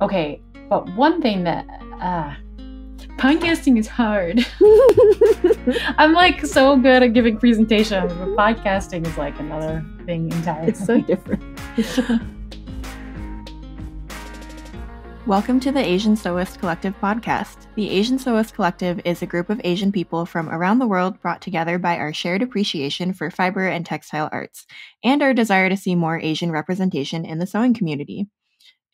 Okay, but one thing that podcasting is hard. I'm like so good at giving presentations, but podcasting is like another thing entirely. It's so different. Welcome to the Asian Sewist Collective podcast. The Asian Sewist Collective is a group of Asian people from around the world brought together by our shared appreciation for fiber and textile arts, and our desire to see more Asian representation in the sewing community.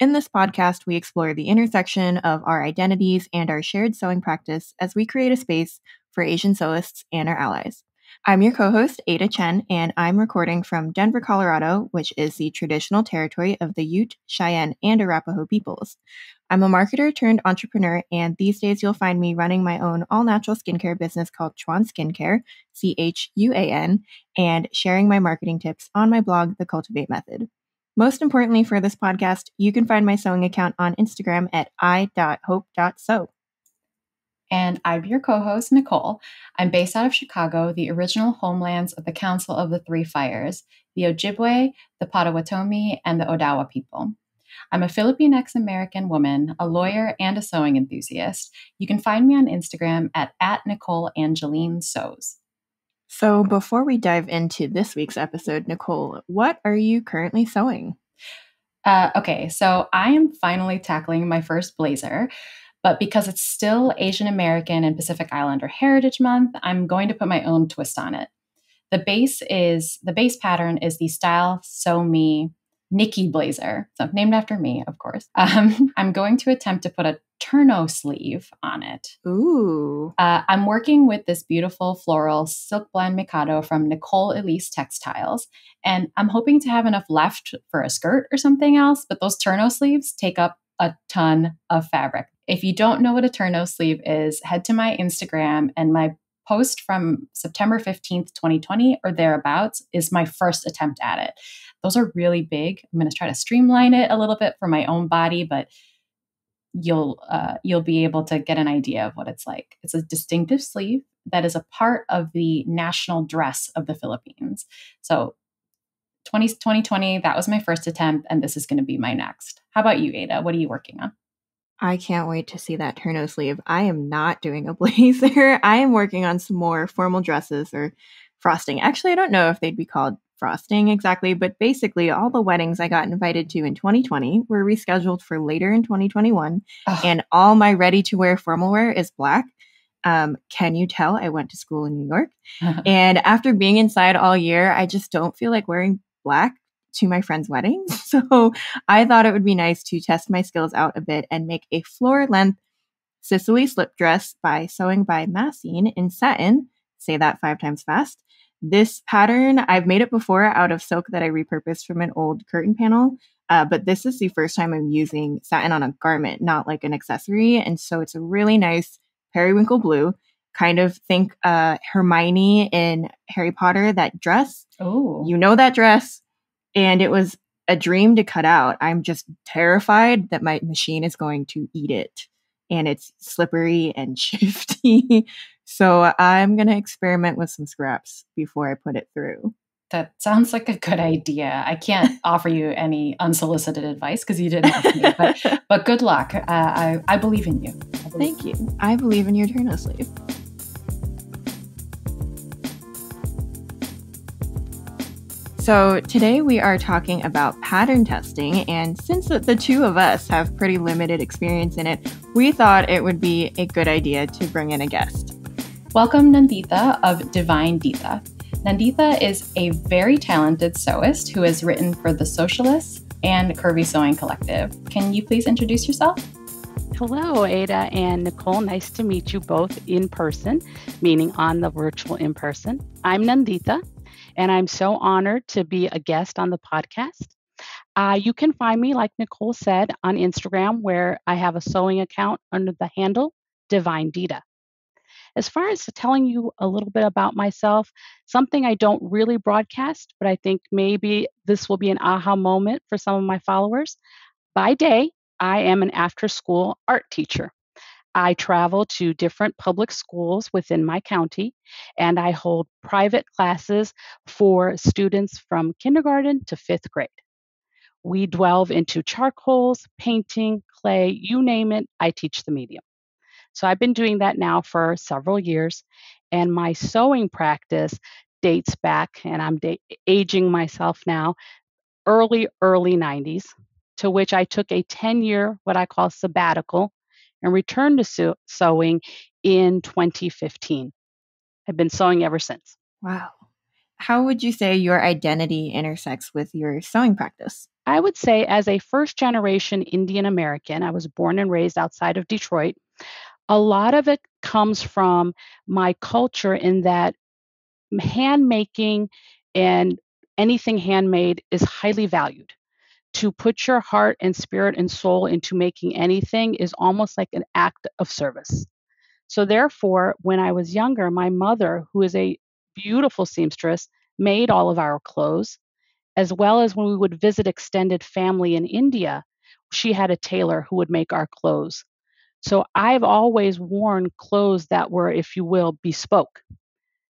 In this podcast, we explore the intersection of our identities and our shared sewing practice as we create a space for Asian sewists and our allies. I'm your co-host, Ada Chen, and I'm recording from Denver, Colorado, which is the traditional territory of the Ute, Cheyenne, and Arapaho peoples. I'm a marketer turned entrepreneur, and these days you'll find me running my own all-natural skincare business called Chuan Skincare, C-H-U-A-N, and sharing my marketing tips on my blog, The Cultivate Method. Most importantly for this podcast, you can find my sewing account on Instagram at i.hope.sew. And I'm your co-host, Nicole. I'm based out of Chicago, the original homelands of the Council of the Three Fires, the Ojibwe, the Potawatomi, and the Odawa people. I'm a Filipinx-American woman, a lawyer, and a sewing enthusiast. You can find me on Instagram at Nicole Angeline Sews. So before we dive into this week's episode, Nicole, what are you currently sewing? Okay, so I am finally tackling my first blazer, but because it's still Asian American and Pacific Islander Heritage Month, I'm going to put my own twist on it. The base pattern is the style Sew Me Nikki blazer, so named after me, of course. I'm going to attempt to put a Turno sleeve on it. Ooh. I'm working with this beautiful floral silk blend Mikado from Nicole Elise Textiles, and I'm hoping to have enough left for a skirt or something else, but those Turno sleeves take up a ton of fabric. If you don't know what a Turno sleeve is, head to my Instagram, and my post from September 15th, 2020 or thereabouts is my first attempt at it. Those are really big. I'm going to try to streamline it a little bit for my own body, but you'll be able to get an idea of what it's like. It's a distinctive sleeve that is a part of the national dress of the Philippines. So 2020, that was my first attempt, and this is going to be my next. How about you, Ada? What are you working on? I can't wait to see that Turno sleeve. I am not doing a blazer. I am working on some more formal dresses or frosting. Actually, I don't know if they'd be called frosting exactly, but basically all the weddings I got invited to in 2020 were rescheduled for later in 2021. Ugh. And all my ready-to-wear formal wear is black. Can you tell I went to school in New York? And after being inside all year, I just don't feel like wearing black to my friend's wedding. So I thought it would be nice to test my skills out a bit and make a floor-length Sicily slip dress by Sewing by Massine in satin. Say that 5 times fast. This pattern, I've made it before out of silk that I repurposed from an old curtain panel, but this is the first time I'm using satin on a garment, not like an accessory. And so it's a really nice periwinkle blue, kind of think Hermione in Harry Potter, that dress. Oh, you know that dress. And it was a dream to cut out. I'm just terrified that my machine is going to eat it. And it's slippery and shifty. So I'm going to experiment with some scraps before I put it through. That sounds like a good idea. I can't offer you any unsolicited advice because you didn't ask me, but good luck. I believe in you. Thank you. I believe in your Turno sleeve. So today we are talking about pattern testing, and since the two of us have pretty limited experience in it, we thought it would be a good idea to bring in a guest. Welcome Nandita of DivineDita. Nandita is a very talented sewist who has written for the Sewcialists and Curvy Sewing Collective. Can you please introduce yourself? Hello, Ada and Nicole. Nice to meet you both in person, meaning on the virtual in person. I'm Nandita. And I'm so honored to be a guest on the podcast. You can find me, like Nicole said, on Instagram, where I have a sewing account under the handle DivineDita. As far as telling you a little bit about myself, something I don't really broadcast, but I think maybe this will be an aha moment for some of my followers. By day, I am an after-school art teacher. I travel to different public schools within my county, and I hold private classes for students from kindergarten to 5th grade. We delve into charcoals, painting, clay, you name it, I teach the medium. So I've been doing that now for several years, and my sewing practice dates back, and I'm aging myself now, early 90s, to which I took a 10-year, what I call sabbatical, and returned to sewing in 2015. I've been sewing ever since. Wow. How would you say your identity intersects with your sewing practice? I would say as a first-generation Indian American, I was born and raised outside of Detroit. A lot of it comes from my culture in that handmaking and anything handmade is highly valued. To put your heart and spirit and soul into making anything is almost like an act of service. So therefore, when I was younger, my mother, who is a beautiful seamstress, made all of our clothes, as well as when we would visit extended family in India, she had a tailor who would make our clothes. So I've always worn clothes that were, if you will, bespoke.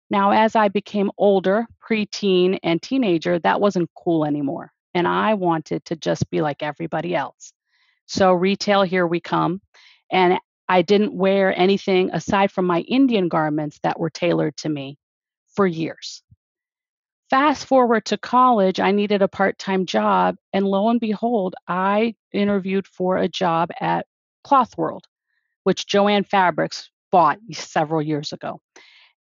Now, as I became older, preteen and teenager, that wasn't cool anymore. And I wanted to just be like everybody else. So retail, here we come. And I didn't wear anything aside from my Indian garments that were tailored to me for years. Fast forward to college, I needed a part-time job. And lo and behold, I interviewed for a job at Clothworld, which Joanne Fabrics bought several years ago.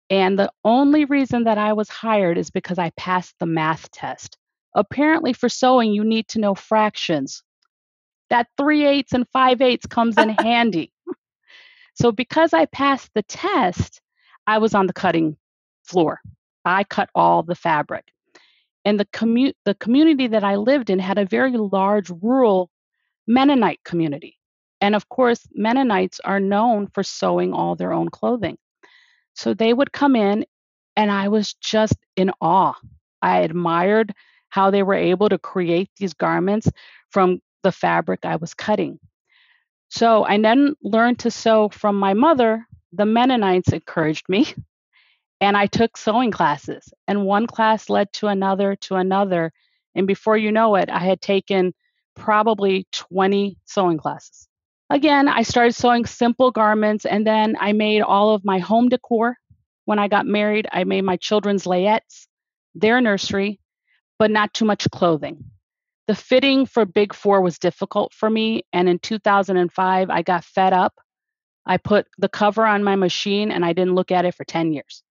And the only reason that I was hired is because I passed the math test. Apparently for sewing, you need to know fractions. That 3/8 and 5/8 comes in handy. So because I passed the test, I was on the cutting floor. I cut all the fabric. And the community that I lived in had a very large rural Mennonite community. And of course, Mennonites are known for sewing all their own clothing. So they would come in, and I was just in awe. I admired how they were able to create these garments from the fabric I was cutting. So I then learned to sew from my mother. The Mennonites encouraged me. And I took sewing classes, and one class led to another and before you know it, I had taken probably 20 sewing classes. Again, I started sewing simple garments, and then I made all of my home decor. When I got married, I made my children's layettes, their nursery, but not too much clothing. The fitting for Big Four was difficult for me, and in 2005, I got fed up. I put the cover on my machine, and I didn't look at it for 10 years.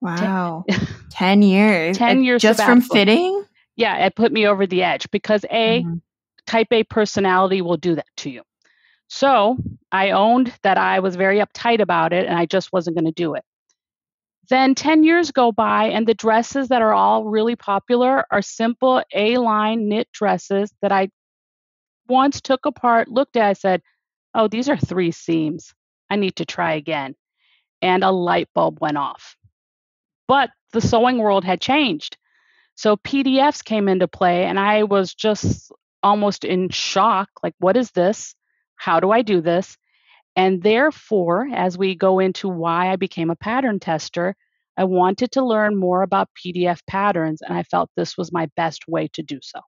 Wow. 10 years. 10 years just sabbatical. From fitting? Yeah, it put me over the edge because type A personality will do that to you. So I owned that I was very uptight about it and I just wasn't going to do it. Then 10 years go by and the dresses that are all really popular are simple A-line knit dresses that I once took apart, looked at, I said, oh, these are 3 seams. I need to try again. And a light bulb went off. But the sewing world had changed. So PDFs came into play and I was just almost in shock. Like, what is this? How do I do this? And therefore, as we go into why I became a pattern tester, I wanted to learn more about PDF patterns. And I felt this was my best way to do so.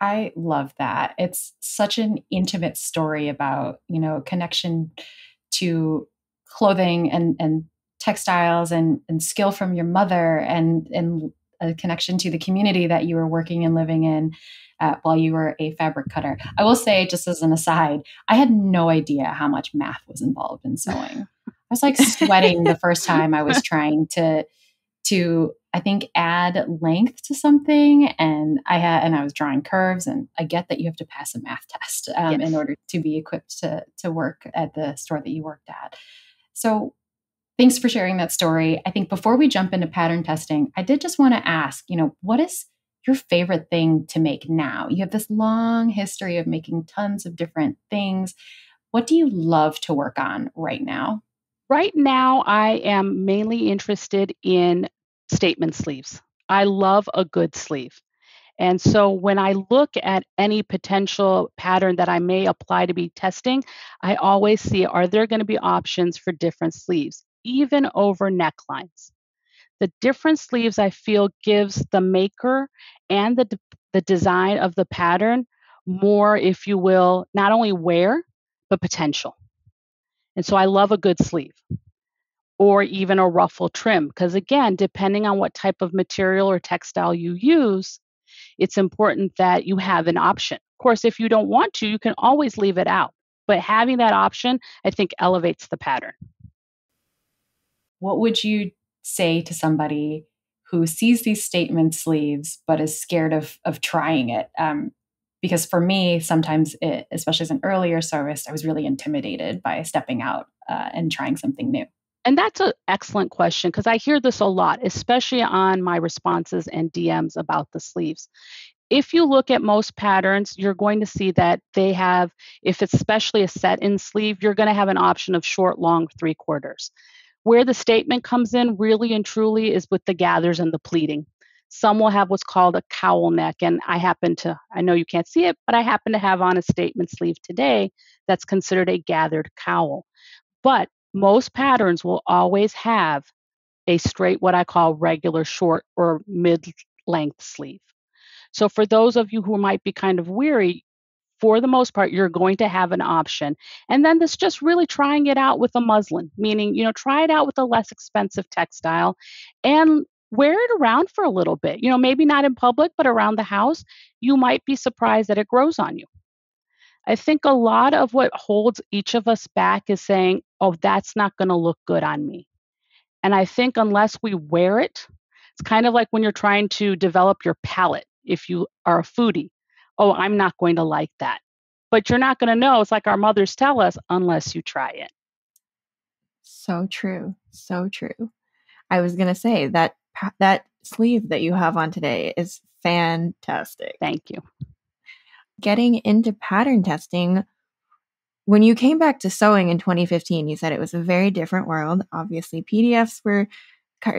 I love that. It's such an intimate story about, connection to clothing and textiles and skill from your mother and a connection to the community that you were working and living in while you were a fabric cutter. I will say, just as an aside, I had no idea how much math was involved in sewing. I was like sweating the first time I was trying to I think add length to something, and I was drawing curves, and I get that you have to pass a math test yes. in order to be equipped to work at the store that you worked at. So thanks for sharing that story. I think before we jump into pattern testing, I did just want to ask, what is your favorite thing to make now? You have this long history of making tons of different things. What do you love to work on right now? Right now, I am mainly interested in statement sleeves. I love a good sleeve. And so when I look at any potential pattern that I may apply to be testing, I always see, are there going to be options for different sleeves? Even over necklines. The different sleeves I feel gives the maker and the the design of the pattern more, if you will, not only wear, but potential. And so I love a good sleeve or even a ruffle trim, because again, depending on what type of material or textile you use, it's important that you have an option. Of course, if you don't want to, you can always leave it out. But having that option, I think, elevates the pattern. What would you say to somebody who sees these statement sleeves but is scared of trying it? Because for me, sometimes, especially as an earlier sewist, I was really intimidated by stepping out and trying something new. And that's an excellent question, because I hear this a lot, especially on my responses and DMs about the sleeves. If you look at most patterns, you're going to see that they have, if it's especially a set-in sleeve, you're going to have an option of short, long, three quarters. Where the statement comes in really and truly is with the gathers and the pleating. Some will have what's called a cowl neck, and I know you can't see it, but I happen to have on a statement sleeve today that's considered a gathered cowl. But most patterns will always have a straight, what I call regular short or mid-length sleeve. So for those of you who might be kind of weary, for the most part, you're going to have an option. And then this just really trying it out with a muslin, meaning, try it out with a less expensive textile and wear it around for a little bit. Maybe not in public, but around the house, you might be surprised that it grows on you. I think a lot of what holds each of us back is saying, oh, that's not going to look good on me. And I think unless we wear it, it's kind of like when you're trying to develop your palate. If you are a foodie, oh, I'm not going to like that. But you're not going to know. It's like our mothers tell us, unless you try it. So true. So true. I was going to say that sleeve that you have on today is fantastic. Thank you. Getting into pattern testing, when you came back to sewing in 2015, you said it was a very different world. Obviously, PDFs were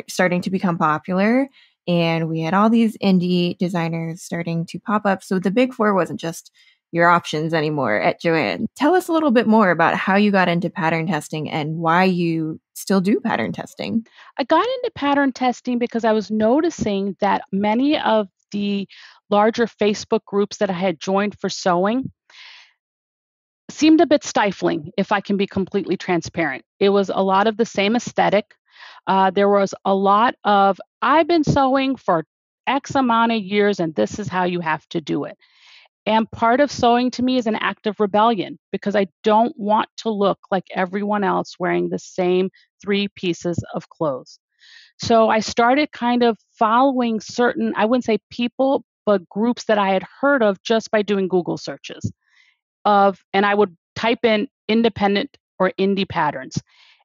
starting to become popular, and we had all these indie designers starting to pop up. So the big four wasn't just your options anymore at Joanne. Tell us a little bit more about how you got into pattern testing and why you still do pattern testing. I got into pattern testing because I was noticing that many of the larger Facebook groups that I had joined for sewing seemed a bit stifling, if I can be completely transparent. It was a lot of the same aesthetic. There was a lot of, I've been sewing for X amount of years, and this is how you have to do it. And part of sewing to me is an act of rebellion, because I don't want to look like everyone else wearing the same three pieces of clothes. So I started kind of following certain, I wouldn't say people, but groups that I had heard of just by doing Google searches and I would type in independent or indie patterns.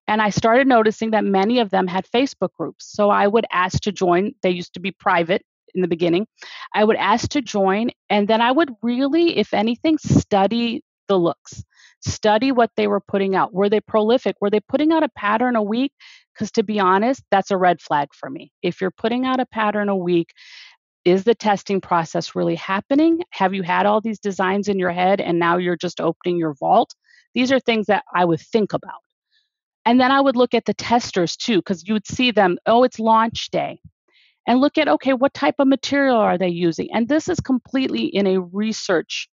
And I started noticing that many of them had Facebook groups. So I would ask to join. They used to be private in the beginning. I would ask to join, and then I would really, if anything, study the looks, study what they were putting out. Were they prolific? Were they putting out a pattern a week? Because to be honest, that's a red flag for me. If you're putting out a pattern a week, is the testing process really happening? Have you had all these designs in your head and now you're just opening your vault? These are things that I would think about. And then I would look at the testers too, because you would see them, oh, it's launch day. And look at, okay, what type of material are they using? And this is completely in a research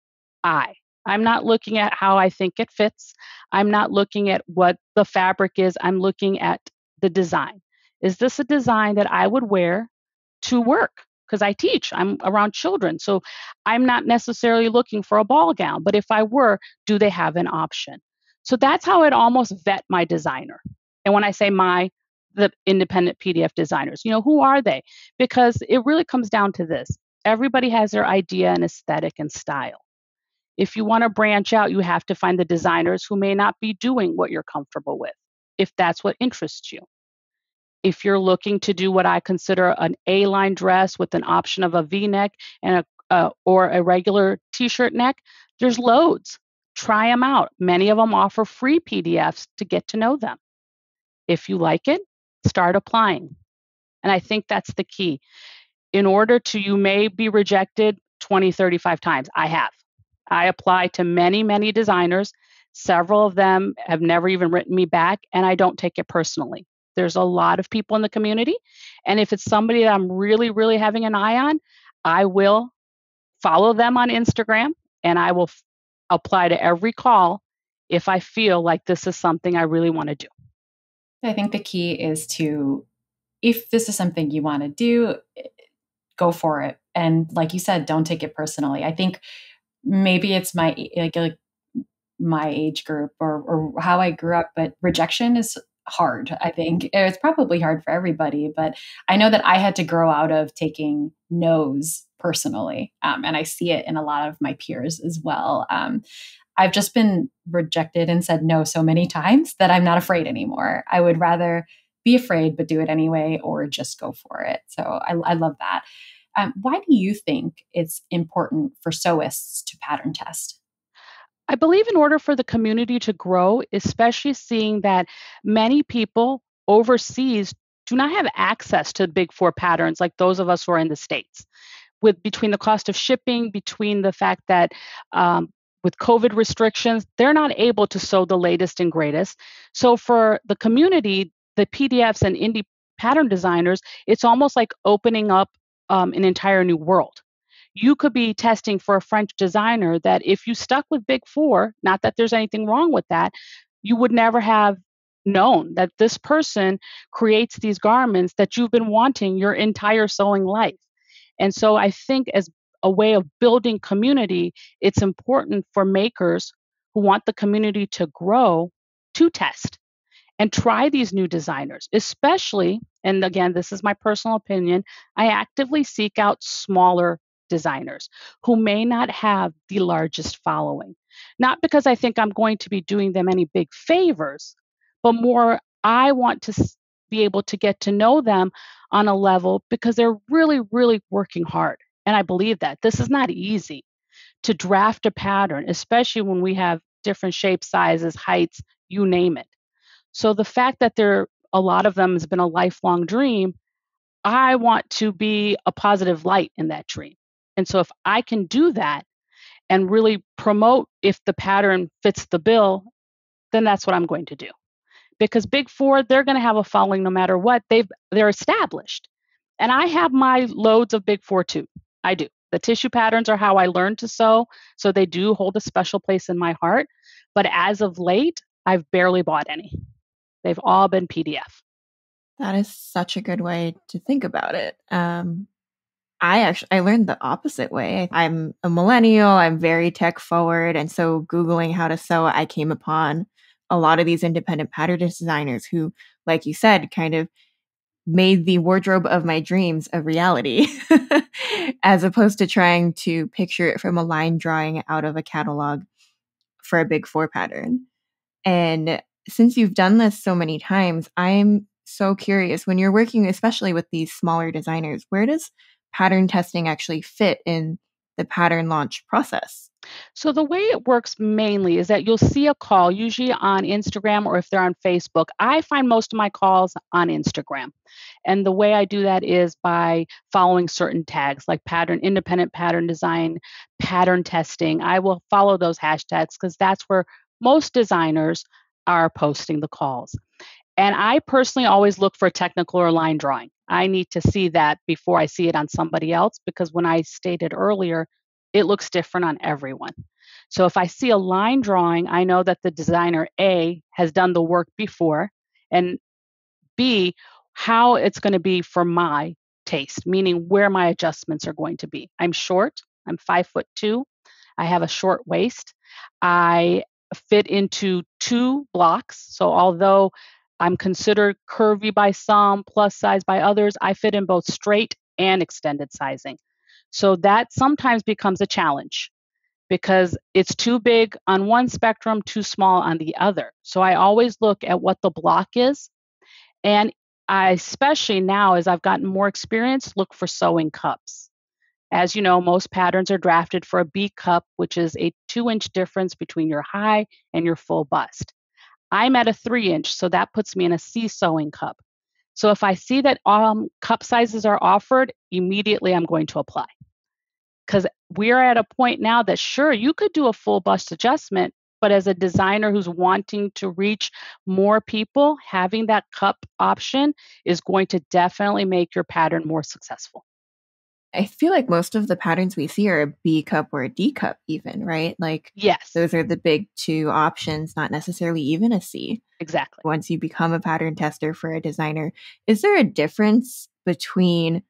eye. I'm not looking at how I think it fits. I'm not looking at what the fabric is. I'm looking at the design. Is this a design that I would wear to work? Because I teach, I'm around children. So I'm not necessarily looking for a ball gown, but if I were, do they have an option? So that's how it almost vet my designer. And when I say the independent PDF designers, who are they? Because it really comes down to this. Everybody has their idea and aesthetic and style. If you want to branch out, you have to find the designers who may not be doing what you're comfortable with, if that's what interests you. If you're looking to do what I consider an A-line dress with an option of a V-neck and or a regular t-shirt neck, there's loads. Try them out. Many of them offer free PDFs to get to know them. If you like it, start applying. And I think that's the key. In order to, you may be rejected 20, 35 times. I have. I apply to many, many designers. Several of them have never even written me back, and I don't take it personally. There's a lot of people in the community. And if it's somebody that I'm really, really having an eye on, I will follow them on Instagram, and I will apply to every call if I feel like this is something I really want to do. I think the key is to, if this is something you want to do, go for it. And like you said, don't take it personally. I think maybe it's my, like my age group or how I grew up, but rejection is hard. I think it's probably hard for everybody, but I know that I had to grow out of taking no's personally. And I see it in a lot of my peers as well. I've just been rejected and said no so many times that I'm not afraid anymore. I would rather be afraid, but do it anyway, or just go for it. So I love that. Why do you think it's important for sewists to pattern test? I believe in order for the community to grow, especially seeing that many people overseas do not have access to the big four patterns like those of us who are in the States. With between the cost of shipping, between the fact that with COVID restrictions, they're not able to sew the latest and greatest. So for the community, the PDFs and indie pattern designers, it's almost like opening up an entire new world. You could be testing for a French designer that if you stuck with Big Four, not that there's anything wrong with that, you would never have known that this person creates these garments that you've been wanting your entire sewing life. And so I think as a way of building community, it's important for makers who want the community to grow to test and try these new designers, especially, and again, this is my personal opinion, I actively seek out smaller designers who may not have the largest following. Not because I think I'm going to be doing them any big favors, but more I want to be able to get to know them on a level because they're really, really working hard. And I believe that this is not easy to draft a pattern, especially when we have different shapes, sizes, heights, you name it. So the fact that there, a lot of them has been a lifelong dream, I want to be a positive light in that dream. And so if I can do that and really promote if the pattern fits the bill, then that's what I'm going to do. Because Big Four, they're going to have a following no matter what. They're established. And I have my loads of Big Four too. I do. The tissue patterns are how I learned to sew. So they do hold a special place in my heart. But as of late, I've barely bought any. They've all been PDF. That is such a good way to think about it. I learned the opposite way. I'm a millennial. I'm very tech forward. And so Googling how to sew, I came upon a lot of these independent pattern designers who, like you said, kind of made the wardrobe of my dreams a reality, as opposed to trying to picture it from a line drawing out of a catalog for a Big Four pattern. And since you've done this so many times, I'm so curious, when you're working, especially with these smaller designers, where does pattern testing actually fit in the pattern launch process? So the way it works mainly is that you'll see a call usually on Instagram, or if they're on Facebook. I find most of my calls on Instagram. And the way I do that is by following certain tags like pattern, independent pattern design, pattern testing. I will follow those hashtags because that's where most designers are posting the calls. And I personally always look for technical or line drawing. I need to see that before I see it on somebody else, because when I stated earlier, it looks different on everyone. So if I see a line drawing, I know that the designer A has done the work before, and B, how it's going to be for my taste, meaning where my adjustments are going to be. I'm short. I'm 5'2". I have a short waist. I fit into two blocks. So although I'm considered curvy by some, plus size by others, I fit in both straight and extended sizing. So that sometimes becomes a challenge because it's too big on one spectrum, too small on the other. So I always look at what the block is. And I, especially now as I've gotten more experience, look for sewing cups. As you know, most patterns are drafted for a B cup, which is a 2-inch difference between your high and your full bust. I'm at a 3-inch, so that puts me in a C sewing cup. So if I see that cup sizes are offered, immediately I'm going to apply. Because we're at a point now that sure, you could do a full bust adjustment, but as a designer who's wanting to reach more people, having that cup option is going to definitely make your pattern more successful. I feel like most of the patterns we see are B cup or D cup even, right? Like, yes, those are the big two options, not necessarily even a C. Exactly. Once you become a pattern tester for a designer, is there a difference between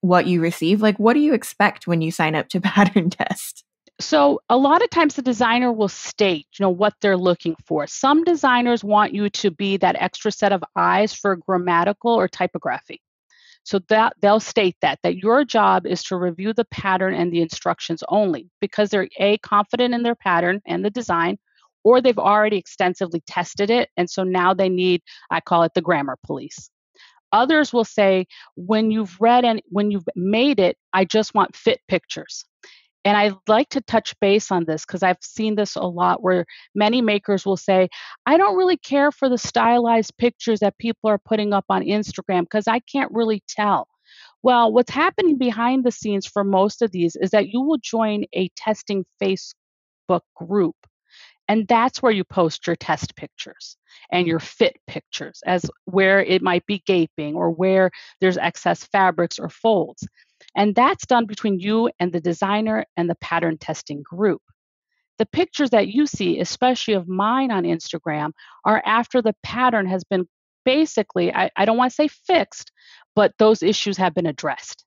what you receive? Like, what do you expect when you sign up to pattern test? So a lot of times the designer will state, you know, what they're looking for. Some designers want you to be that extra set of eyes for grammatical or typography. So that they'll state that your job is to review the pattern and the instructions only because they're A, confident in their pattern and the design, or they've already extensively tested it. And so now they need, I call it the grammar police. Others will say, when you've read and when you've made it, I just want fit pictures. And I like to touch base on this because I've seen this a lot where many makers will say, I don't really care for the stylized pictures that people are putting up on Instagram because I can't really tell. Well, what's happening behind the scenes for most of these is that you will join a testing Facebook group. And that's where you post your test pictures and your fit pictures as where it might be gaping or where there's excess fabrics or folds. And that's done between you and the designer and the pattern testing group. The pictures that you see, especially of mine on Instagram, are after the pattern has been basically, I don't want to say fixed, but those issues have been addressed.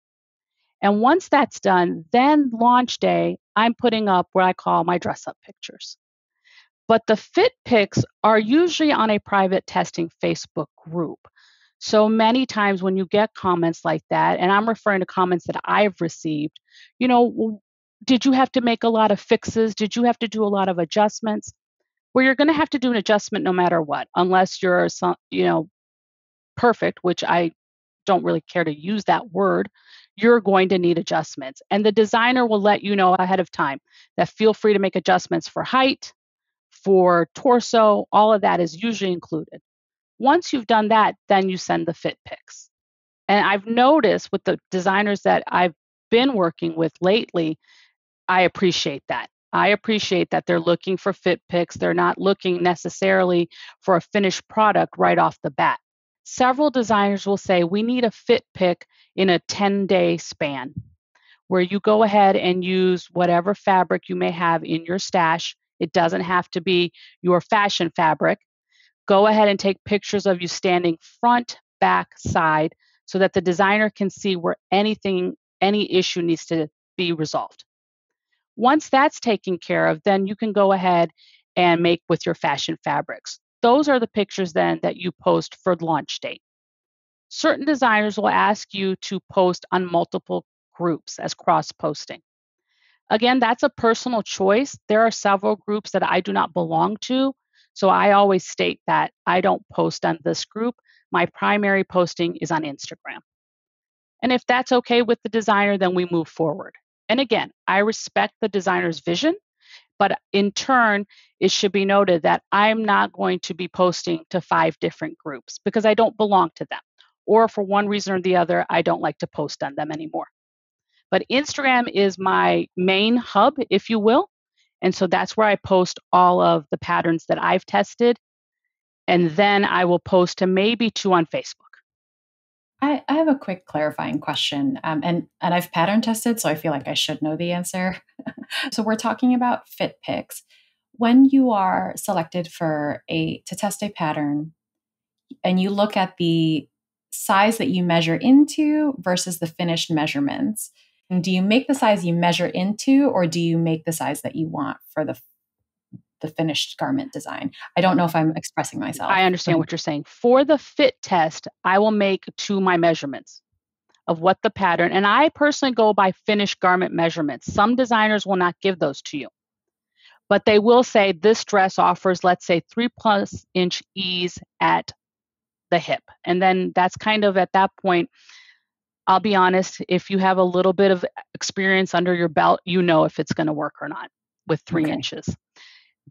And once that's done, then launch day, I'm putting up what I call my dress-up pictures. But the fit pics are usually on a private testing Facebook group. So many times when you get comments like that, and I'm referring to comments that I've received, you know, did you have to make a lot of fixes? Did you have to do a lot of adjustments? Well, you're going to have to do an adjustment no matter what, unless you're, you know, perfect, which I don't really care to use that word. You're going to need adjustments. And the designer will let you know ahead of time that feel free to make adjustments for height, for torso, all of that is usually included. Once you've done that, then you send the fit pics. And I've noticed with the designers that I've been working with lately, I appreciate that. I appreciate that they're looking for fit pics. They're not looking necessarily for a finished product right off the bat. Several designers will say, we need a fit pic in a 10-day span where you go ahead and use whatever fabric you may have in your stash. It doesn't have to be your fashion fabric. Go ahead and take pictures of you standing front, back, side, so that the designer can see where anything, any issue needs to be resolved. Once that's taken care of, then you can go ahead and make with your fashion fabrics. Those are the pictures then that you post for launch date. Certain designers will ask you to post on multiple groups as cross-posting. Again, that's a personal choice. There are several groups that I do not belong to, so I always state that I don't post on this group. My primary posting is on Instagram. And if that's okay with the designer, then we move forward. And again, I respect the designer's vision, but in turn, it should be noted that I'm not going to be posting to 5 different groups because I don't belong to them. Or for one reason or the other, I don't like to post on them anymore. But Instagram is my main hub, if you will. And so that's where I post all of the patterns that I've tested. And then I will post to maybe 2 on Facebook. I have a quick clarifying question. And I've pattern tested, so I feel like I should know the answer. So we're talking about fit pics. When you are selected for to test a pattern and you look at the size that you measure into versus the finished measurements, do you make the size you measure into, or do you make the size that you want for the finished garment design? I don't know if I'm expressing myself. I understand what you're saying. For the fit test, I will make to my measurements of what the pattern, and I personally go by finished garment measurements. Some designers will not give those to you, but they will say this dress offers, let's say, 3+ inch ease at the hip. And then that's kind of at that point, I'll be honest, if you have a little bit of experience under your belt, you know if it's going to work or not with 3 inches.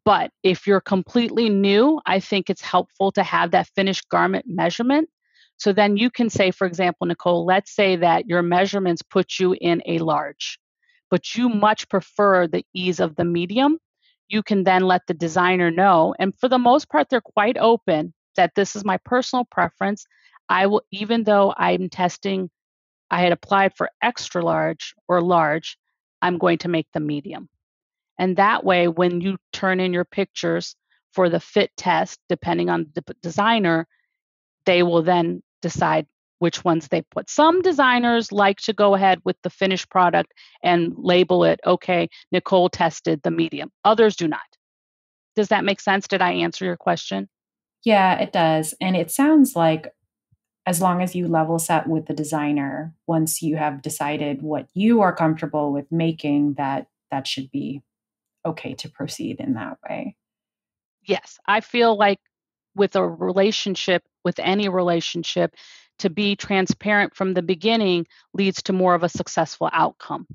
But if you're completely new, I think it's helpful to have that finished garment measurement. So then you can say, for example, Nicole, let's say that your measurements put you in a large, but you much prefer the ease of the medium. You can then let the designer know. And for the most part, they're quite open that this is my personal preference. I will, even though I'm testing I had applied for extra large or large, I'm going to make them medium. And that way, when you turn in your pictures for the fit test, depending on the designer, they will then decide which ones they put. Some designers like to go ahead with the finished product and label it, okay, Nicole tested the medium. Others do not. Does that make sense? Did I answer your question? Yeah, it does. And it sounds like as long as you level set with the designer, once you have decided what you are comfortable with making, that should be okay to proceed in that way. Yes. I feel like with a relationship, with any relationship, to be transparent from the beginning leads to more of a successful outcome.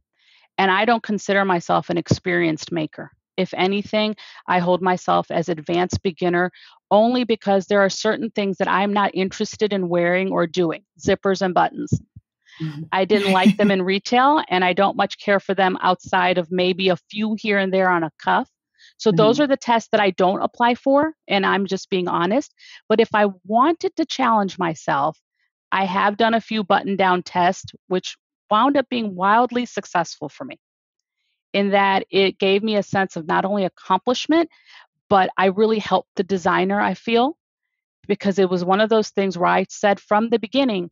And I don't consider myself an experienced maker. If anything, I hold myself as advanced beginner only because there are certain things that I'm not interested in wearing or doing, zippers and buttons. Mm-hmm. I didn't like them in retail, and I don't much care for them outside of maybe a few here and there on a cuff. So mm-hmm. those are the tests that I don't apply for, and I'm just being honest. But if I wanted to challenge myself, I have done a few button-down tests, which wound up being wildly successful for me, in that it gave me a sense of not only accomplishment, but I really helped the designer, I feel, because it was one of those things where I said from the beginning,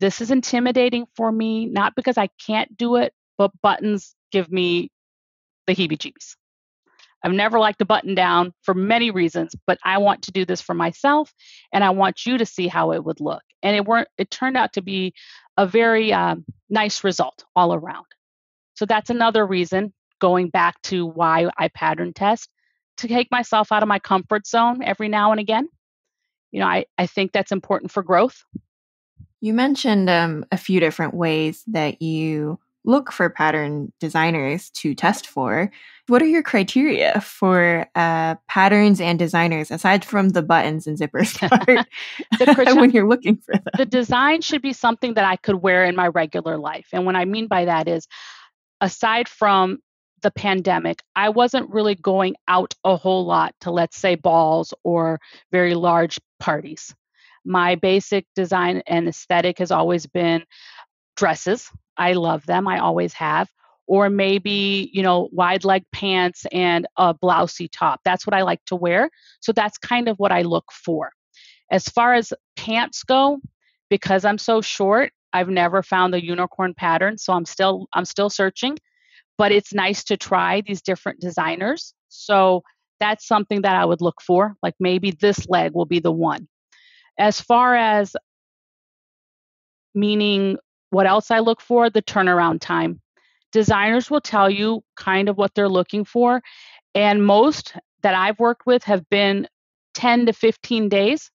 this is intimidating for me, not because I can't do it, but buttons give me the heebie-jeebies. I've never liked a button down for many reasons, but I want to do this for myself, and I want you to see how it would look. And it turned out to be a very nice result all around. So that's another reason, going back to why I pattern test, to take myself out of my comfort zone every now and again. You know, I think that's important for growth. You mentioned a few different ways that you look for pattern designers to test for. What are your criteria for patterns and designers, aside from the buttons and zippers part, when you're looking for them? The design should be something that I could wear in my regular life. And what I mean by that is, aside from the pandemic, I wasn't really going out a whole lot to, let's say, balls or very large parties. My basic design and aesthetic has always been dresses. I love them. I always have. Or maybe, you know, wide leg pants and a blousey top. That's what I like to wear. So that's kind of what I look for. As far as pants go, because I'm so short, I've never found the unicorn pattern, so I'm still searching, but it's nice to try these different designers. So that's something that I would look for, like maybe this leg will be the one. As far as meaning what else I look for, the turnaround time. Designers will tell you kind of what they're looking for, and most that I've worked with have been 10 to 15 days,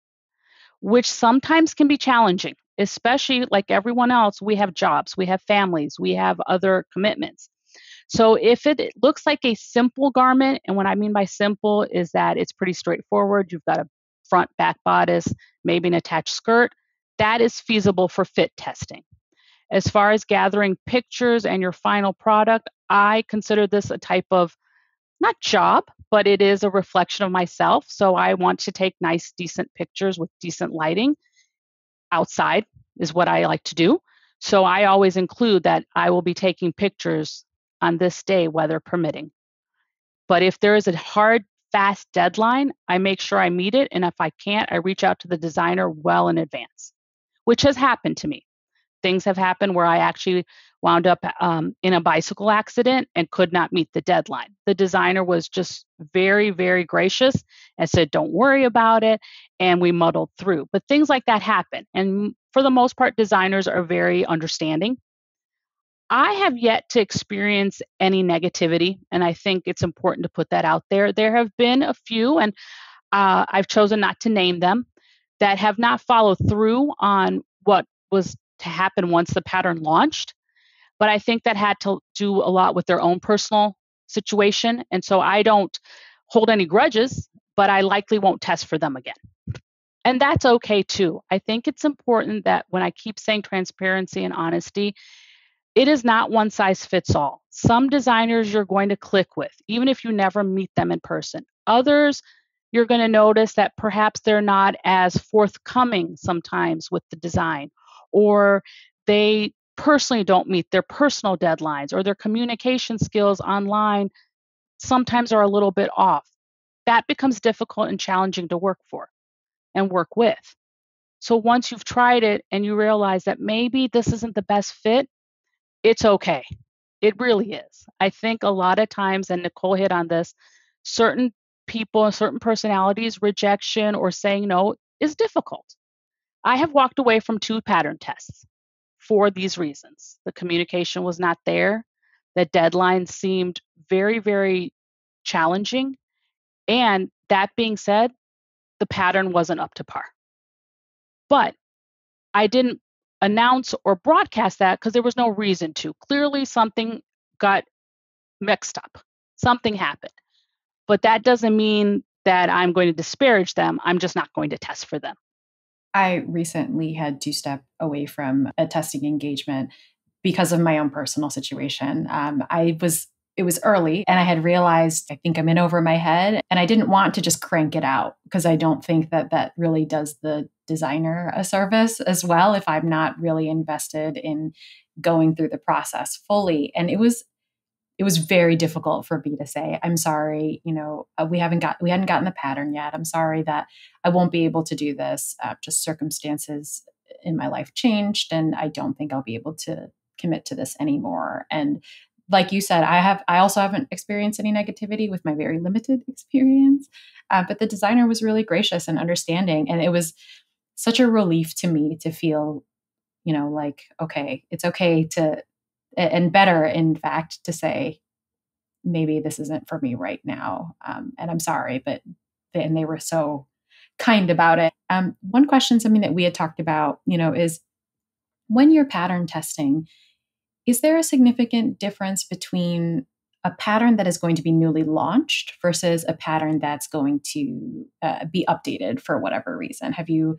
which sometimes can be challenging. Especially like everyone else, we have jobs, we have families, we have other commitments. So if it looks like a simple garment, and what I mean by simple is that it's pretty straightforward. You've got a front, back bodice, maybe an attached skirt. That is feasible for fit testing. As far as gathering pictures and your final product, I consider this a type of, not job, but it is a reflection of myself. So I want to take nice, decent pictures with decent lighting. Outside is what I like to do. So I always include that I will be taking pictures on this day, weather permitting. But if there is a hard, fast deadline, I make sure I meet it. And if I can't, I reach out to the designer well in advance, which has happened to me. Things have happened where I actually wound up in a bicycle accident and could not meet the deadline. The designer was just very, very gracious and said, don't worry about it. And we muddled through. But things like that happen. And for the most part, designers are very understanding. I have yet to experience any negativity. And I think it's important to put that out there. There have been a few, and I've chosen not to name them, that have not followed through on what was to happen once the pattern launched. But I think that had to do a lot with their own personal situation. And so I don't hold any grudges, but I likely won't test for them again. And that's okay too. I think it's important that when I keep saying transparency and honesty, it is not one size fits all. Some designers you're going to click with, even if you never meet them in person. Others, you're going to notice that perhaps they're not as forthcoming sometimes with the design, or they personally don't meet their personal deadlines, or their communication skills online sometimes are a little bit off. That becomes difficult and challenging to work for and work with. So once you've tried it and you realize that maybe this isn't the best fit, it's okay. It really is. I think a lot of times, and Nicole hit on this, certain people, certain personalities, rejection or saying no is difficult. I have walked away from 2 pattern tests for these reasons. The communication was not there. The deadline seemed very, very challenging. And that being said, the pattern wasn't up to par. But I didn't announce or broadcast that because there was no reason to. Clearly something got mixed up. Something happened. But that doesn't mean that I'm going to disparage them. I'm just not going to test for them. I recently had to step away from a testing engagement because of my own personal situation. It was early and I had realized, I think I'm in over my head, and I didn't want to just crank it out because I don't think that that really does the designer a service as well if I'm not really invested in going through the process fully. And it was very difficult for me to say, I'm sorry, you know, we hadn't gotten the pattern yet. I'm sorry that I won't be able to do this. Just circumstances in my life changed and I don't think I'll be able to commit to this anymore. And like you said, I also haven't experienced any negativity with my very limited experience, but the designer was really gracious and understanding. And it was such a relief to me to feel, you know, like, okay, it's okay to, and better, in fact, to say, maybe this isn't for me right now. And I'm sorry, but and they were so kind about it. One question, something that we had talked about, you know, is when you're pattern testing, is there a significant difference between a pattern that is going to be newly launched versus a pattern that's going to be updated for whatever reason? Have you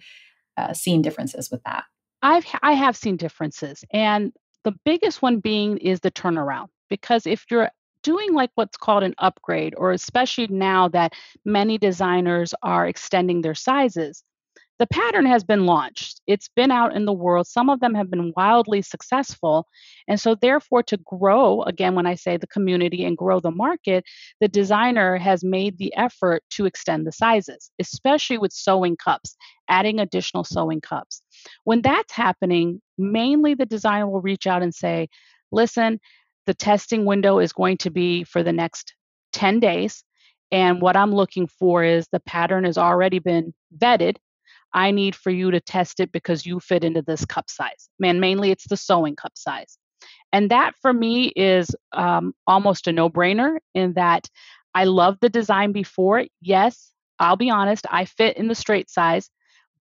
seen differences with that? I have seen differences. And the biggest one being is the turnaround. Because if you're doing like what's called an upgrade, or especially now that many designers are extending their sizes, the pattern has been launched. It's been out in the world. Some of them have been wildly successful. And so therefore, to grow, again, when I say the community and grow the market, the designer has made the effort to extend the sizes, especially with sewing cups, adding additional sewing cups. When that's happening, mainly the designer will reach out and say, listen, the testing window is going to be for the next 10 days. And what I'm looking for is the pattern has already been vetted. I need for you to test it because you fit into this cup size. Man, mainly it's the sewing cup size. And that for me is almost a no-brainer in that I loved the design before. Yes, I'll be honest, I fit in the straight size,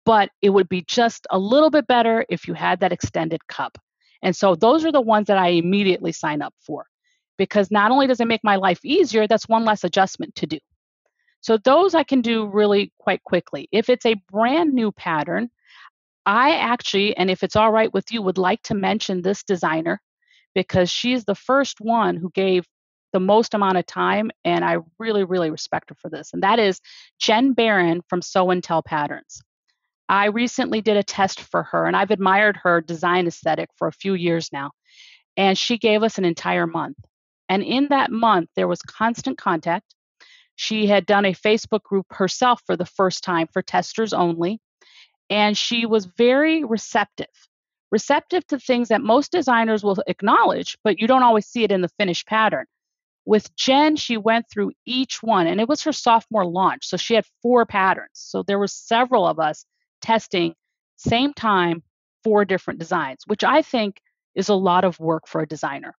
but it would be just a little bit better if you had that extended cup. And so those are the ones that I immediately sign up for, because not only does it make my life easier, that's one less adjustment to do. So those I can do really quite quickly. If it's a brand new pattern, I actually, and if it's all right with you, would like to mention this designer because she's the first one who gave the most amount of time, and I really, really respect her for this. And that is Jen Barron from Sew and Tell Patterns. I recently did a test for her, and I've admired her design aesthetic for a few years now. And she gave us an entire month. And in that month, there was constant contact. She had done a Facebook group herself for the first time for testers only, and she was very receptive to things that most designers will acknowledge, but you don't always see it in the finished pattern. With Jen, she went through each one, and it was her sophomore launch, so she had 4 patterns. So there were several of us testing, same time, 4 different designs, which I think is a lot of work for a designer.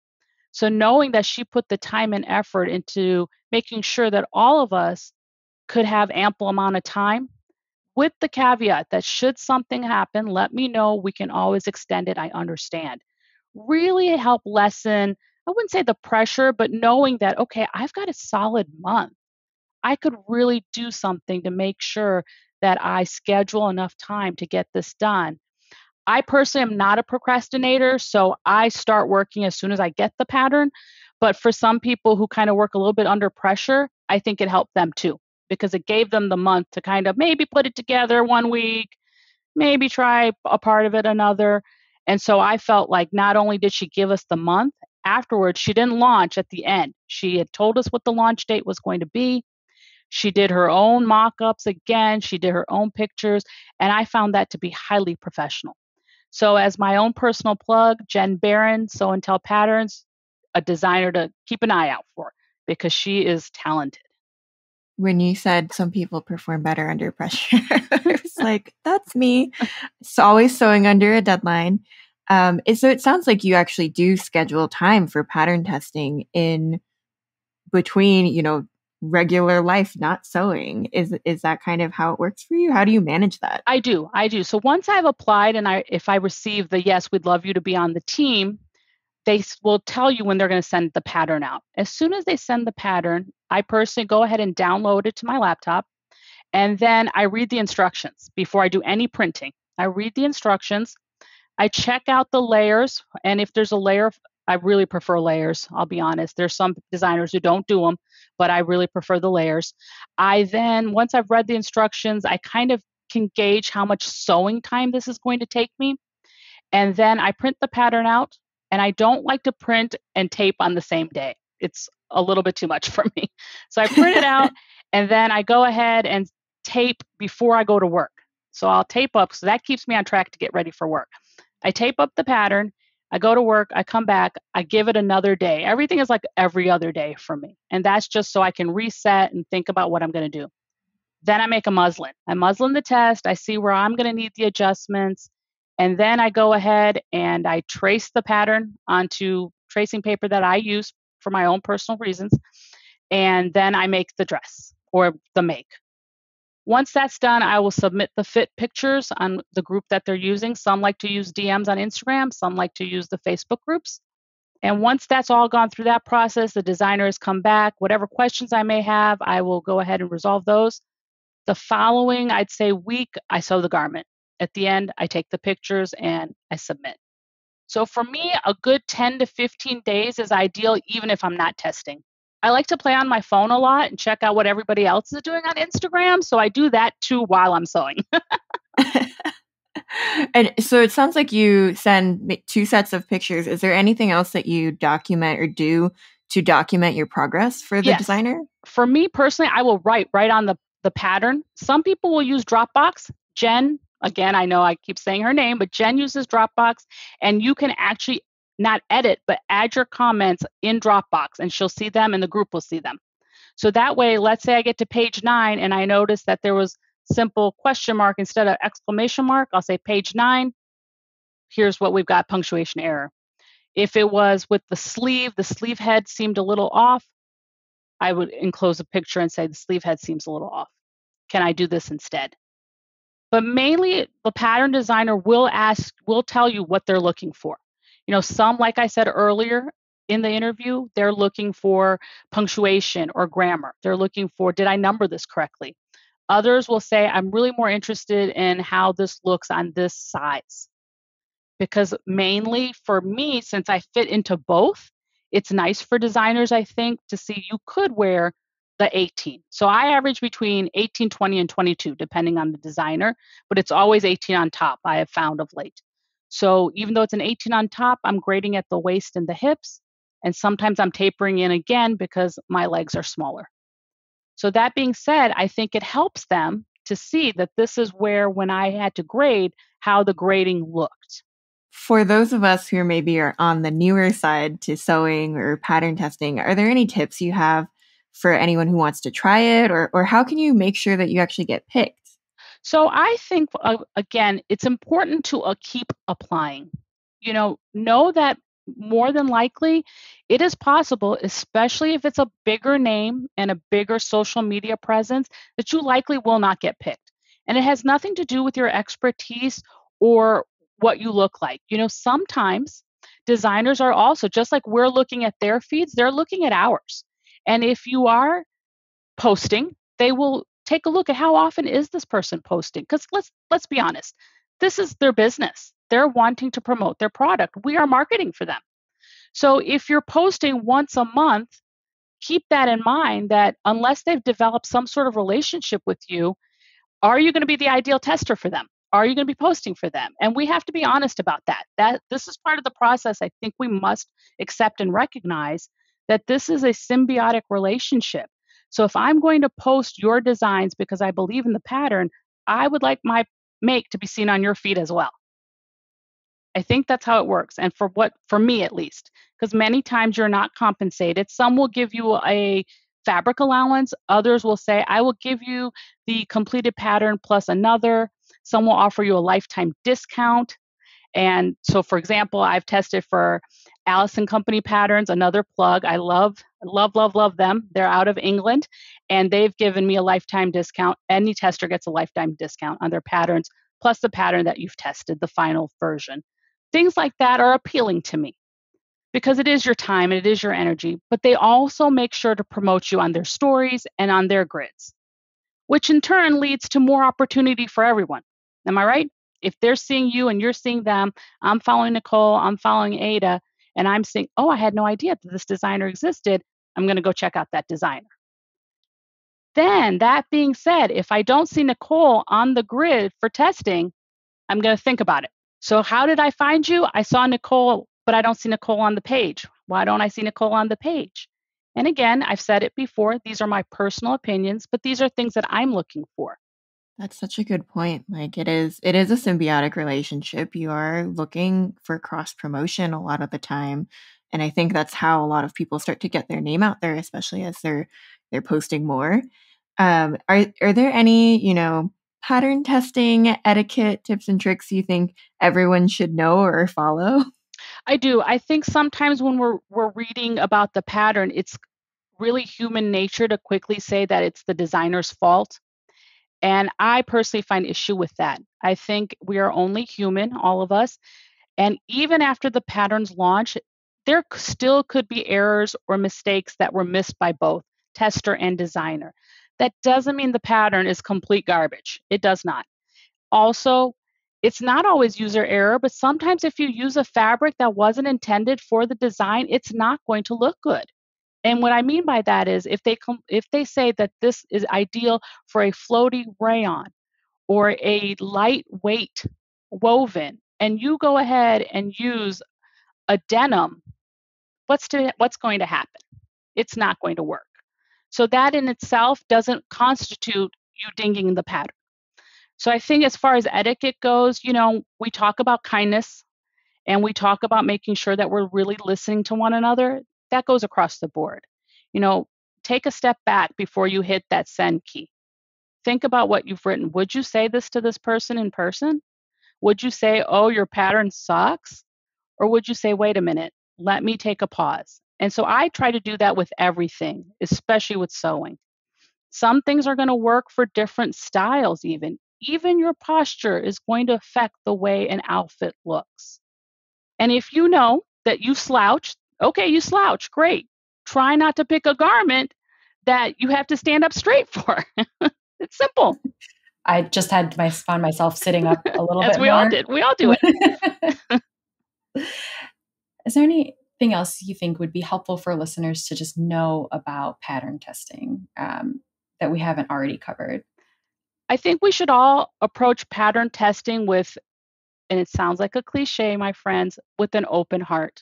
So knowing that she put the time and effort into making sure that all of us could have ample amount of time, with the caveat that should something happen, let me know, we can always extend it, I understand. Really help lessen, I wouldn't say the pressure, but knowing that, okay, I've got a solid month. I could really do something to make sure that I schedule enough time to get this done. I personally am not a procrastinator, so I start working as soon as I get the pattern. But for some people who kind of work a little bit under pressure, I think it helped them too, because it gave them the month to kind of maybe put it together one week, maybe try a part of it another. And so I felt like not only did she give us the month, afterwards, she didn't launch at the end. She had told us what the launch date was going to be. She did her own mock-ups again. She did her own pictures. And I found that to be highly professional. So as my own personal plug, Jen Barron, Sew and Tell Patterns, a designer to keep an eye out for because she is talented. When you said some people perform better under pressure, I was like, that's me. So always sewing under a deadline. And so it sounds like you actually do schedule time for pattern testing in between, you know, regular life, not sewing. Is that kind of how it works for you? How do you manage that? I do. So once I've applied and if I receive the, yes, we'd love you to be on the team, they will tell you when they're going to send the pattern out. As soon as they send the pattern, I personally go ahead and download it to my laptop. And then I read the instructions before I do any printing. I read the instructions. I check out the layers, and if there's a layer, I really prefer layers, I'll be honest. There's some designers who don't do them, but I really prefer the layers. I then, once I've read the instructions, I kind of can gauge how much sewing time this is going to take me, and then I print the pattern out, and I don't like to print and tape on the same day. It's a little bit too much for me. So I print it out, and then I go ahead and tape before I go to work. So I'll tape up, so that keeps me on track to get ready for work. I tape up the pattern, I go to work, I come back, I give it another day. Everything is like every other day for me. And that's just so I can reset and think about what I'm going to do. Then I make a muslin. I muslin the test. I see where I'm going to need the adjustments. And then I go ahead and I trace the pattern onto tracing paper that I use for my own personal reasons. And then I make the dress or the make. Once that's done, I will submit the fit pictures on the group that they're using. Some like to use DMs on Instagram. Some like to use the Facebook groups. And once that's all gone through that process, the designer has come back. Whatever questions I may have, I will go ahead and resolve those. The following, I'd say, week, I sew the garment. At the end, I take the pictures and I submit. So for me, a good 10 to 15 days is ideal, even if I'm not testing. I like to play on my phone a lot and check out what everybody else is doing on Instagram. So I do that too while I'm sewing. And so it sounds like you send two sets of pictures. Is there anything else that you document or do to document your progress for the designer? For me personally, I will write right on the pattern. Some people will use Dropbox. Jen, again, I know I keep saying her name, but Jen uses Dropbox, and you can actually not edit, but add your comments in Dropbox, and she'll see them and the group will see them. So that way, let's say I get to page 9 and I notice that there was simple question mark instead of exclamation mark. I'll say page 9, here's what we've got, punctuation error. If it was with the sleeve head seemed a little off, I would enclose a picture and say the sleeve head seems a little off. Can I do this instead? But mainly the pattern designer will tell you what they're looking for. You know, some, like I said earlier in the interview, they're looking for punctuation or grammar. They're looking for, did I number this correctly? Others will say, I'm really more interested in how this looks on this size. Because mainly for me, since I fit into both, it's nice for designers, I think, to see you could wear the 18. So I average between 18, 20, and 22, depending on the designer, but it's always 18 on top, I have found of late. So even though it's an 18 on top, I'm grading at the waist and the hips. And sometimes I'm tapering in again because my legs are smaller. So that being said, I think it helps them to see that this is where, when I had to grade, how the grading looked. For those of us who maybe are on the newer side to sewing or pattern testing, are there any tips you have for anyone who wants to try it? Or how can you make sure that you actually get picked? So I think, again, it's important to keep applying. You know that more than likely it is possible, especially if it's a bigger name and a bigger social media presence, that you likely will not get picked. And it has nothing to do with your expertise or what you look like. You know, sometimes designers are also, just like we're looking at their feeds, they're looking at ours. And if you are posting, they will take a look at how often is this person posting? Because let's be honest, this is their business. They're wanting to promote their product. We are marketing for them. So if you're posting once a month, keep that in mind that unless they've developed some sort of relationship with you, are you going to be the ideal tester for them? Are you going to be posting for them? And we have to be honest about that. This is part of the process. I think we must accept and recognize that this is a symbiotic relationship. So if I'm going to post your designs because I believe in the pattern, I would like my make to be seen on your feed as well. I think that's how it works. And for me, at least, because many times you're not compensated. Some will give you a fabric allowance. Others will say, I will give you the completed pattern plus another. Some will offer you a lifetime discount. And so, for example, I've tested for Allison Company Patterns, another plug. I love them. They're out of England, and they've given me a lifetime discount. Any tester gets a lifetime discount on their patterns, plus the pattern that you've tested, the final version. Things like that are appealing to me because it is your time and it is your energy, but they also make sure to promote you on their stories and on their grids, which in turn leads to more opportunity for everyone. Am I right? If they're seeing you and you're seeing them, I'm following Nicole, I'm following Ada, and I'm saying, oh, I had no idea that this designer existed. I'm going to go check out that designer. Then that being said, if I don't see Nicole on the grid for testing, I'm going to think about it. So how did I find you? I saw Nicole, but I don't see Nicole on the page. Why don't I see Nicole on the page? And again, I've said it before, these are my personal opinions, but these are things that I'm looking for. That's such a good point. Like it is a symbiotic relationship. You are looking for cross promotion a lot of the time. And I think that's how a lot of people start to get their name out there, especially as they're posting more. Are there any, pattern testing etiquette tips and tricks you think everyone should know or follow? I do. I think sometimes when we're reading about the pattern, it's really human nature to quickly say that it's the designer's fault. And I personally find issue with that. I think we are only human, all of us. And even after the pattern's launch, there still could be errors or mistakes that were missed by both tester and designer. That doesn't mean the pattern is complete garbage. It does not. Also, it's not always user error, but sometimes if you use a fabric that wasn't intended for the design, it's not going to look good. And what I mean by that is if they say that this is ideal for a floaty rayon or a lightweight woven, and you go ahead and use a denim, what's going to happen? It's not going to work. So that in itself doesn't constitute you dinging the pattern. So I think as far as etiquette goes, we talk about kindness and we talk about making sure that we're really listening to one another. That goes across the board. Take a step back before you hit that send key. Think about what you've written. Would you say this to this person in person? Would you say, oh, your pattern sucks? Or would you say, wait a minute, let me take a pause? And so I try to do that with everything, especially with sewing. Some things are going to work for different styles even. Even your posture is going to affect the way an outfit looks. And if you know that you slouched, okay, you slouch, great. Try not to pick a garment that you have to stand up straight for. It's simple. I just had found myself sitting up a little bit more. As we all did. We all do it. Is there anything else you think would be helpful for listeners to just know about pattern testing that we haven't already covered? I think we should all approach pattern testing with, and it sounds like a cliche, my friends, with an open heart.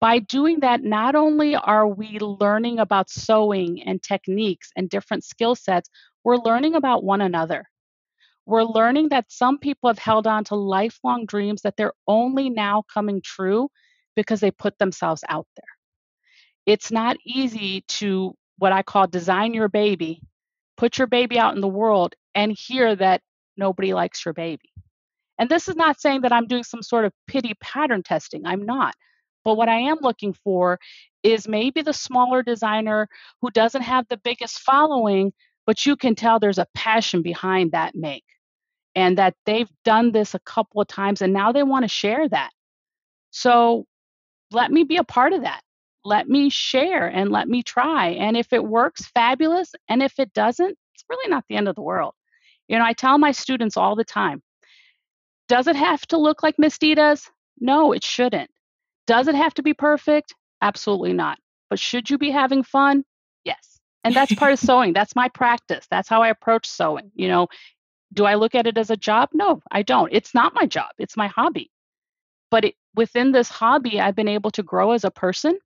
By doing that, not only are we learning about sewing and techniques and different skill sets, we're learning about one another. We're learning that some people have held on to lifelong dreams that they're only now coming true because they put themselves out there. It's not easy to what I call design your baby, put your baby out in the world and hear that nobody likes your baby. And this is not saying that I'm doing some sort of pity pattern testing. I'm not. But what I am looking for is maybe the smaller designer who doesn't have the biggest following, but you can tell there's a passion behind that make and that they've done this a couple of times and now they want to share that. So let me be a part of that. Let me share and let me try. And if it works, fabulous. And if it doesn't, it's really not the end of the world. I tell my students all the time, does it have to look like Miss Dita's? No, it shouldn't. Does it have to be perfect? Absolutely not. But should you be having fun? Yes. And that's part of sewing. That's my practice. That's how I approach sewing. Do I look at it as a job? No, I don't. It's not my job. It's my hobby. But within this hobby, I've been able to grow as a person,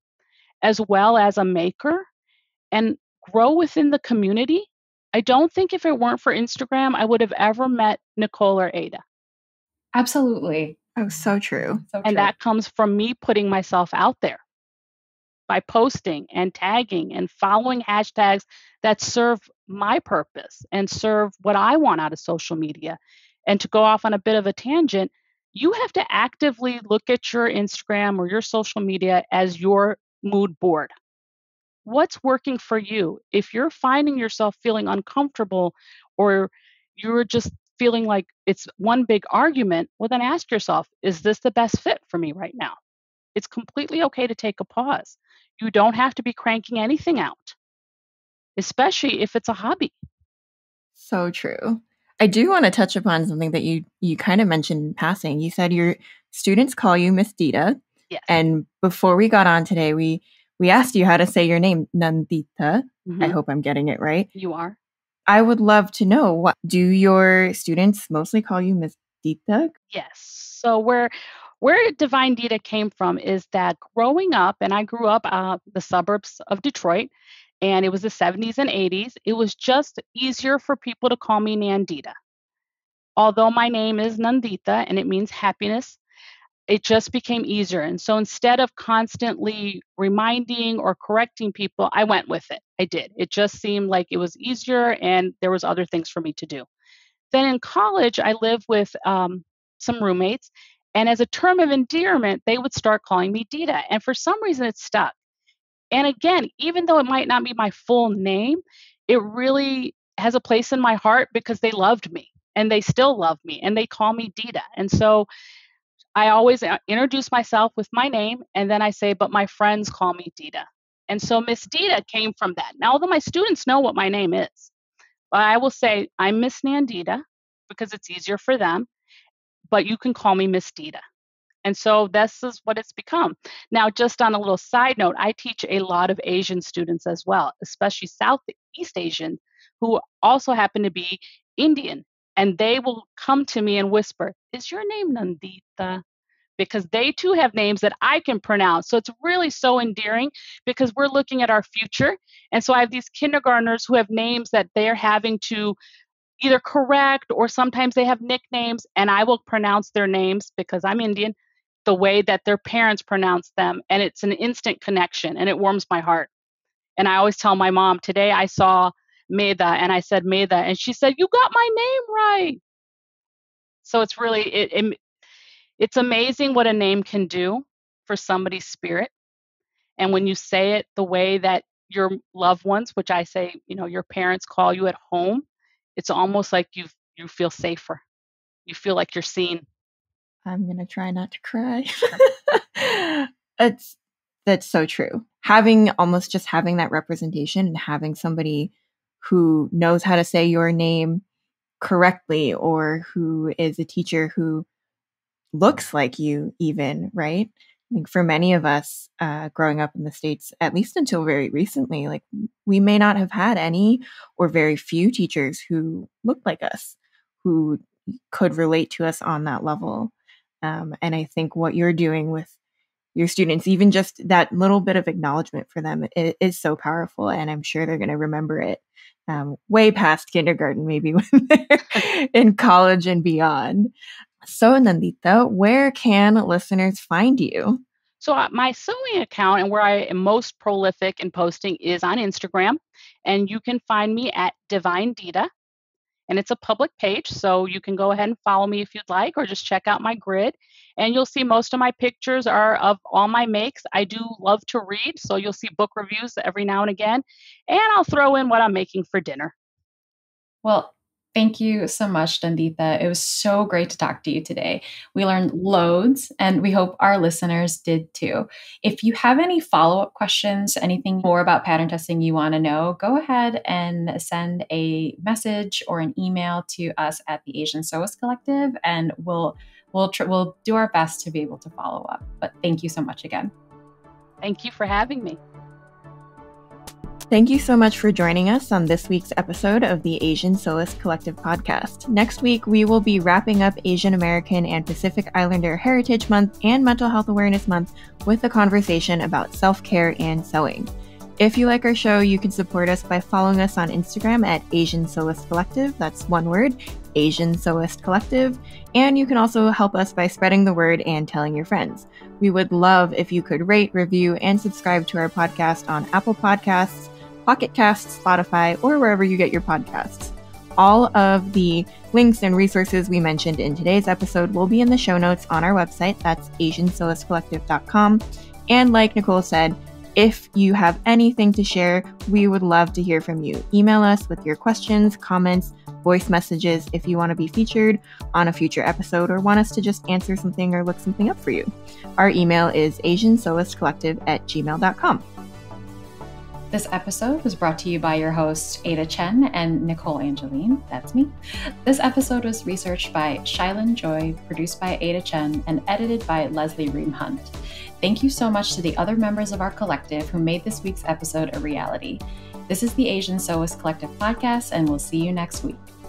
as well as a maker, and grow within the community. I don't think if it weren't for Instagram, I would have ever met Nicole or Ada. Absolutely. Oh, so true. So and true. That comes from me putting myself out there by posting and tagging and following hashtags that serve my purpose and serve what I want out of social media. And to go off on a bit of a tangent, you have to actively look at your Instagram or your social media as your mood board. What's working for you? If you're finding yourself feeling uncomfortable or you're just feeling like it's one big argument, well, then ask yourself, is this the best fit for me right now? It's completely okay to take a pause. You don't have to be cranking anything out, especially if it's a hobby. So true. I do want to touch upon something that you kind of mentioned in passing. You said your students call you Miss Dita. Yes. And before we got on today, we asked you how to say your name, Nandita. Mm-hmm. I hope I'm getting it right. You are. I would love to know, what do your students mostly call you, Miss Dita? Yes. So where DivineDita came from is that growing up, and I grew up the suburbs of Detroit, and it was the 70s and 80s. It was just easier for people to call me Nandita. Although my name is Nandita and it means happiness, it just became easier. And so instead of constantly reminding or correcting people, I went with it. I did. It just seemed like it was easier and there was other things for me to do. Then in college, I lived with some roommates. And as a term of endearment, they would start calling me Dita. And for some reason, it stuck. And again, even though it might not be my full name, it really has a place in my heart because they loved me and they still love me and they call me Dita. And so I always introduce myself with my name, and then I say, but my friends call me Dita. And so Miss Dita came from that. Now, although my students know what my name is, but I will say I'm Miss Nandita because it's easier for them, but you can call me Miss Dita. And so this is what it's become. Now, just on a little side note, I teach a lot of Asian students as well, especially Southeast Asian, who also happen to be Indian. And they will come to me and whisper, is your name Nandita? Because they too have names that I can pronounce. So it's really so endearing because we're looking at our future. And so I have these kindergartners who have names that they're having to either correct, or sometimes they have nicknames, and I will pronounce their names because I'm Indian the way that their parents pronounce them. And it's an instant connection and it warms my heart. And I always tell my mom, today I saw Meda and I said Meda, and she said, you got my name right. So it's really, it's amazing what a name can do for somebody's spirit. And when you say it the way that your loved ones, which I say, your parents call you at home, it's almost like you feel safer. You feel like you're seen. I'm going to try not to cry. That's so true. Having that representation and having somebody who knows how to say your name correctly, or who is a teacher who looks like you even, right? I think for many of us growing up in the States, at least until very recently, like we may not have had any or very few teachers who looked like us, who could relate to us on that level. And I think what you're doing with your students, even just that little bit of acknowledgement for them, it is so powerful. And I'm sure they're going to remember it way past kindergarten, maybe when they're in college and beyond. So, Nandita, where can listeners find you? So my sewing account and where I am most prolific in posting is on Instagram. And you can find me at DivineDita. And it's a public page, so you can go ahead and follow me if you'd like, or just check out my grid. And you'll see most of my pictures are of all my makes. I do love to read, so you'll see book reviews every now and again. And I'll throw in what I'm making for dinner. Well, thank you so much, Nandita. It was so great to talk to you today. We learned loads, and we hope our listeners did too. If you have any follow-up questions, anything more about pattern testing you want to know, go ahead and send a message or an email to us at the Asian Sewist Collective, and we'll do our best to be able to follow up. But thank you so much again. Thank you for having me. Thank you so much for joining us on this week's episode of the Asian Sewist Collective podcast. Next week, we will be wrapping up Asian American and Pacific Islander Heritage Month and Mental Health Awareness Month with a conversation about self-care and sewing. If you like our show, you can support us by following us on Instagram at Asian Sewist Collective. That's one word, Asian Sewist Collective. And you can also help us by spreading the word and telling your friends. We would love if you could rate, review, and subscribe to our podcast on Apple Podcasts, Pocket Casts, Spotify, or wherever you get your podcasts. All of the links and resources we mentioned in today's episode will be in the show notes on our website. That's AsianSewistCollective.com. And like Nicole said, if you have anything to share, we would love to hear from you. Email us with your questions, comments, voice messages if you want to be featured on a future episode or want us to just answer something or look something up for you. Our email is asiansewistcollective@gmail.com. This episode was brought to you by your hosts, Ada Chen and Nicole Angeline. That's me. This episode was researched by Shylin Joy, produced by Ada Chen, and edited by Leslie Ream Hunt. Thank you so much to the other members of our collective who made this week's episode a reality. This is the Asian Sewist Collective podcast, and we'll see you next week.